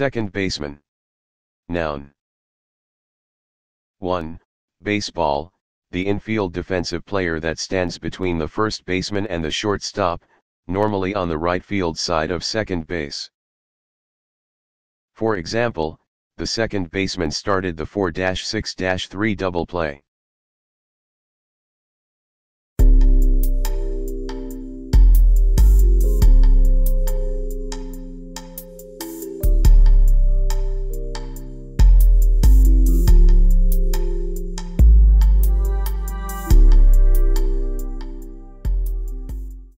Second baseman. Noun. 1. Baseball, the infield defensive player that stands between the first baseman and the shortstop, normally on the right field side of second base. For example, the second baseman started the 4-6-3 double play.